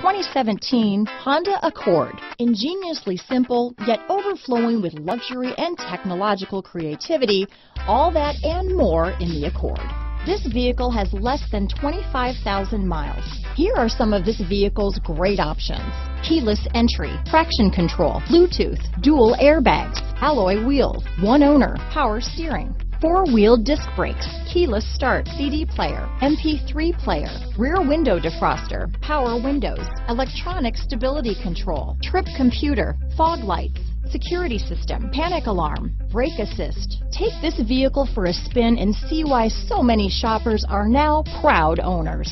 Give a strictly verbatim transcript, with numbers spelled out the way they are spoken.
twenty seventeen Honda Accord. Ingeniously simple, yet overflowing with luxury and technological creativity, all that and more in the Accord. This vehicle has less than twenty-five thousand miles. Here are some of this vehicle's great options: keyless entry, traction control, Bluetooth, dual airbags, alloy wheels, one owner, power steering, four-wheel disc brakes, keyless start, C D player, M P three player, rear window defroster, power windows, electronic stability control, trip computer, fog lights, security system, panic alarm, brake assist. Take this vehicle for a spin and see why so many shoppers are now proud owners.